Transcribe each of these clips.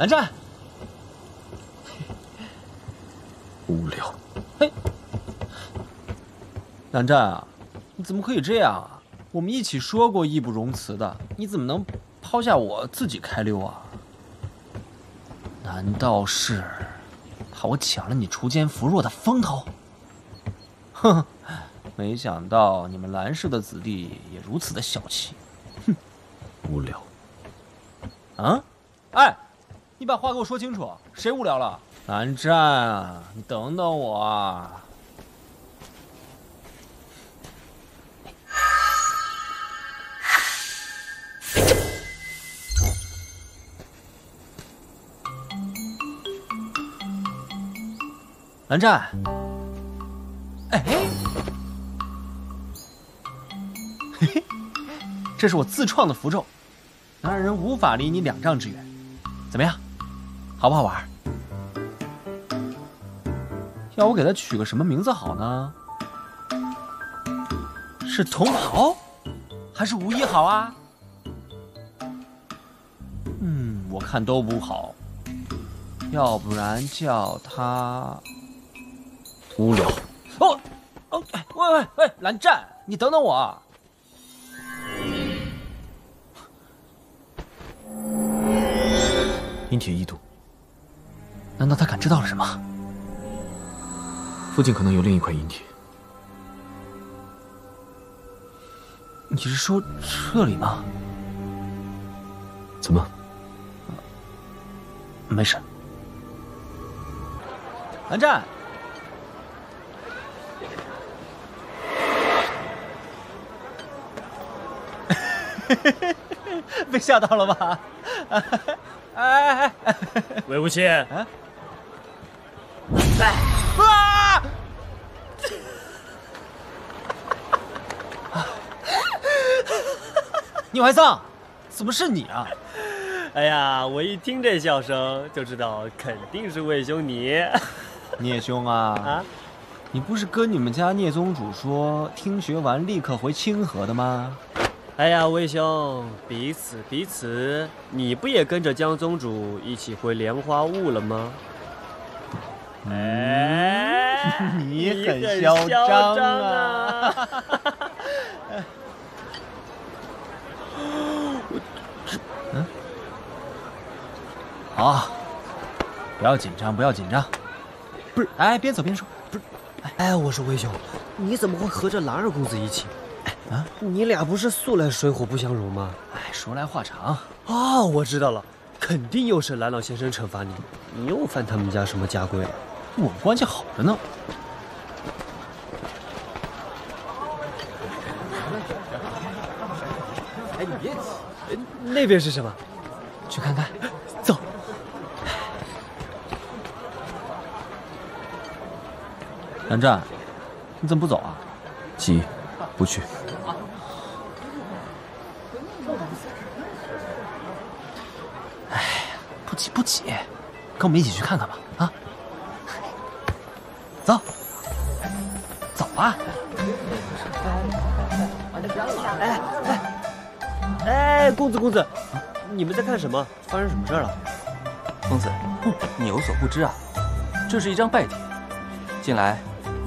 蓝湛，无聊。嘿，蓝湛啊，你怎么可以这样啊？我们一起说过义不容辞的，你怎么能抛下我自己开溜啊？难道是怕我抢了你锄奸扶弱的风头？哼，没想到你们蓝氏的子弟也如此的小气。哼，无聊。啊？哎，你把话给我说清楚，谁无聊了？蓝湛啊，你等等我啊。 蓝湛，哎，嘿嘿，这是我自创的符咒，能让人无法离你2丈之远，怎么样？好不好玩？要我给它取个什么名字好呢？是茼蒿，还是无衣好啊？嗯，我看都不好，要不然叫它。 无聊哦哦，喂，蓝湛，你等等我。阴铁异度，难道他感知到了什么？附近可能有另一块阴铁。你是说这里吗？怎么？没事。蓝湛。 被吓到了吧？哎！韦无羡！啊！啊！宁怀桑，怎么是你啊？哎呀，我一听这笑声就知道肯定是魏兄你。聂兄啊！啊！你不是跟你们家聂宗主说听学完立刻回清河的吗？ 哎呀，魏兄，彼此，你不也跟着江宗主一起回莲花坞了吗？哎，你很嚣张啊！嗯，好，不要紧张。不是，哎，边走边说。不是，哎，我说魏兄，你怎么会和这蓝二公子一起？ 啊，你俩不是素来水火不相容吗？哎，说来话长。哦，我知道了，肯定又是蓝老先生惩罚你，你又犯他们家什么家规了？我们关系好着呢。哎，你别急，那边是什么？去看看，走。蓝湛，你怎么不走啊？急，不去。 不急，跟我们一起去看看吧！啊，走，走啊！哎，公子，你们在看什么？发生什么事了？公子，你有所不知啊，这是一张拜帖。近来，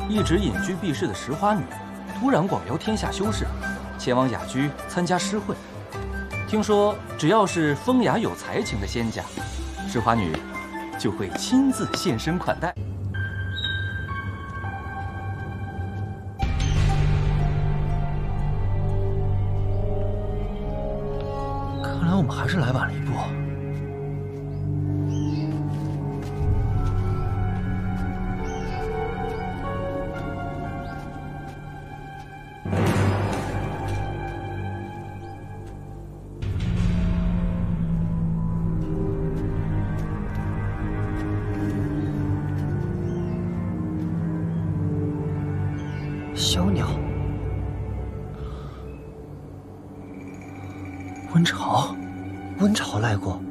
一直隐居避世的拾花女，突然广游天下修士，前往雅居参加诗会。听说，只要是风雅有才情的仙家。 拾花女就会亲自现身款待。看来我们还是来晚了一步。温潮来过，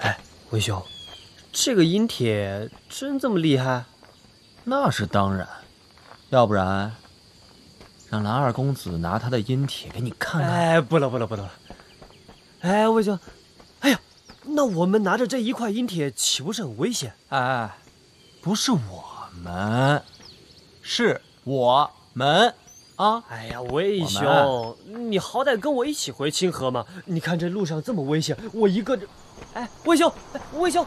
哎，文兄，这个阴铁真这么厉害？那是当然，要不然让蓝二公子拿他的阴帖给你看看。哎，不了不了不了！哎，魏兄，哎呀，那我们拿着这一块阴帖岂不是很危险？哎，不是我们，是我们啊！哎呀，魏兄，你好歹跟我一起回清河嘛！你看这路上这么危险，我一个……哎，魏兄，哎，魏兄。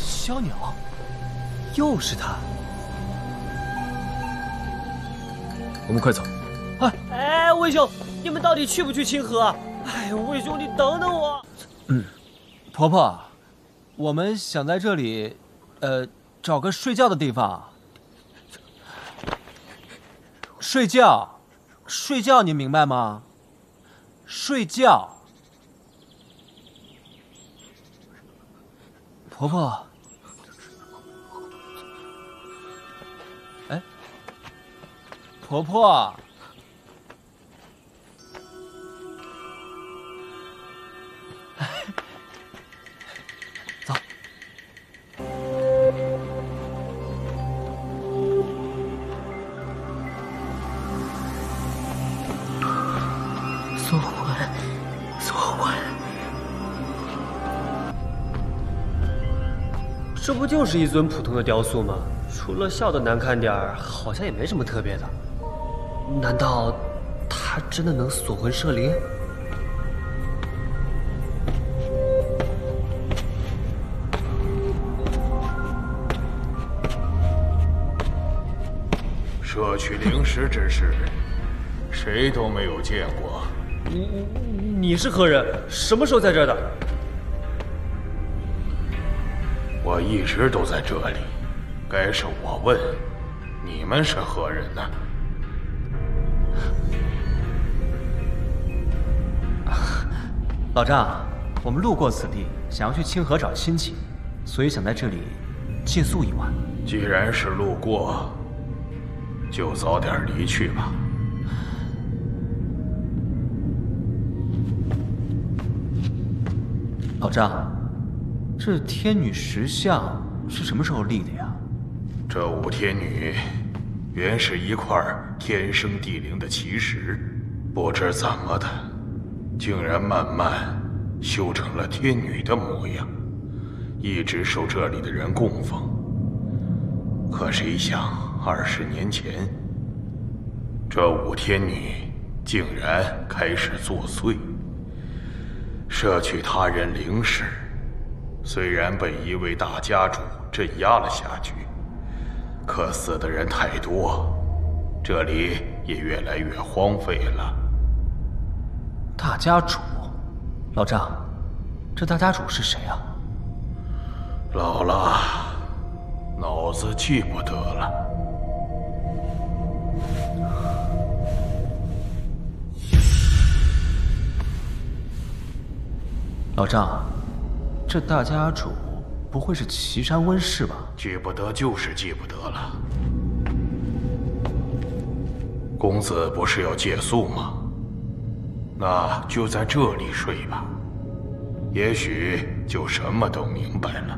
小鸟，又是他！我们快走！哎哎，魏兄，你们到底去不去清河？哎呦，魏兄，你等等我。嗯，婆婆，我们想在这里，找个睡觉的地方。睡觉，睡觉，您明白吗？睡觉。婆婆。 婆婆，走。锁火了，锁火了！这不就是一尊普通的雕塑吗？除了笑得难看点儿，好像也没什么特别的。 难道他真的能锁魂摄灵？摄取灵石之事，谁都没有见过。你是何人？什么时候在这儿的？我一直都在这里。该是我问，你们是何人呢？ 老丈，我们路过此地，想要去清河找亲戚，所以想在这里借宿一晚。既然是路过，就早点离去吧。老丈，这天女石像是什么时候立的呀？这五天女原是一块天生地灵的奇石，不知怎么的。 竟然慢慢修成了天女的模样，一直受这里的人供奉。可谁想，20年前，这五天女竟然开始作祟，摄取他人灵石。虽然被一位大家主镇压了下去，可死的人太多，这里也越来越荒废了。 大家主，老丈，这大家主是谁啊？老了，脑子记不得了。老丈，这大家主不会是岐山温氏吧？记不得就是记不得了。公子不是要借宿吗？ 那就在这里睡吧，也许就什么都明白了。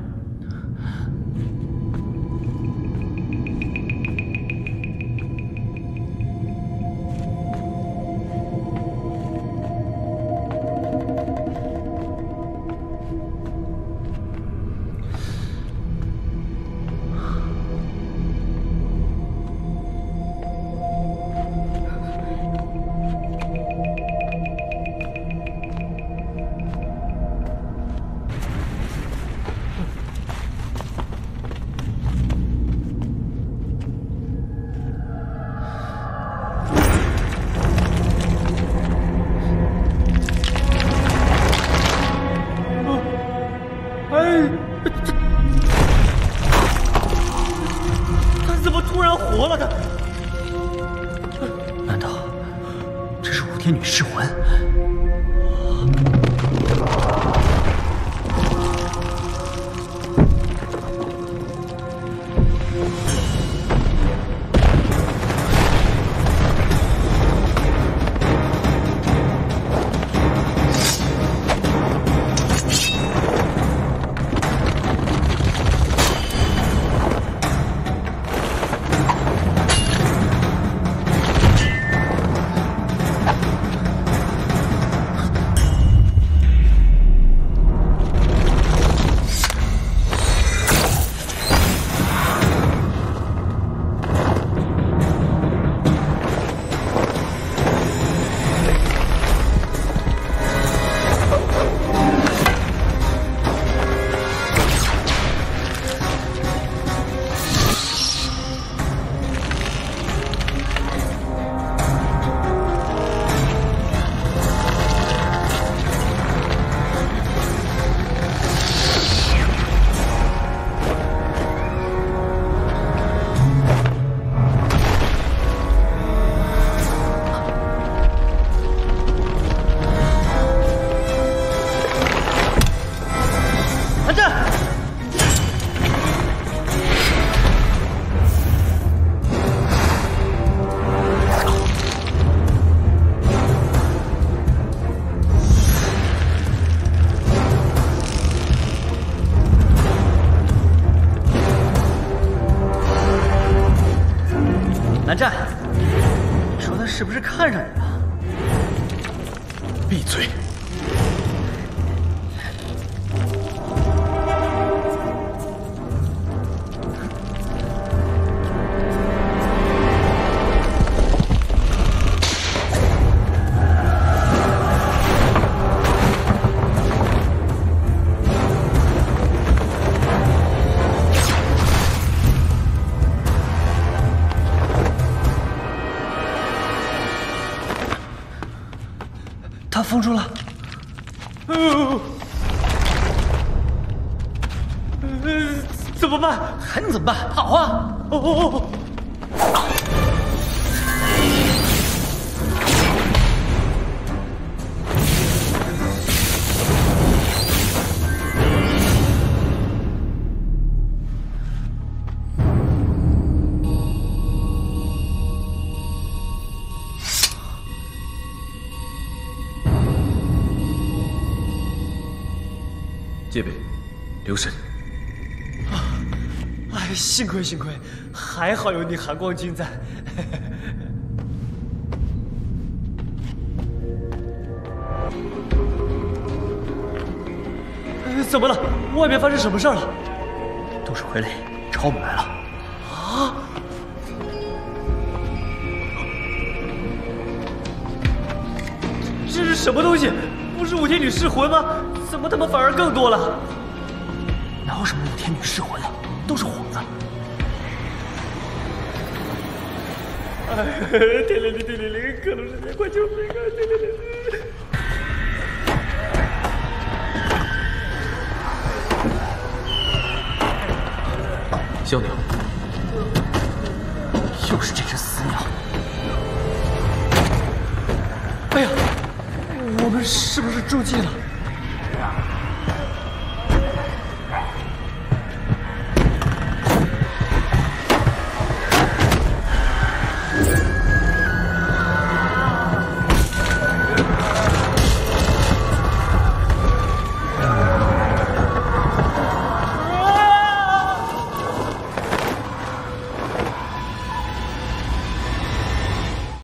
南战，你说他是不是看上你了？闭嘴！封住了！怎么办？还能怎么办？跑啊！戒备，留神！哎，幸亏，还好有你韩光君在。怎么了？外面发生什么事了？都是傀儡朝我们来了。啊！这是什么东西？不是五天女噬魂吗？ 怎么他们反而更多了？哪有什么五天女噬魂啊，都是幌子！哎，天灵灵，克隆世界，快救命啊！天灵灵！小鸟，又是这只死鸟！哎呀，我们是不是中计了？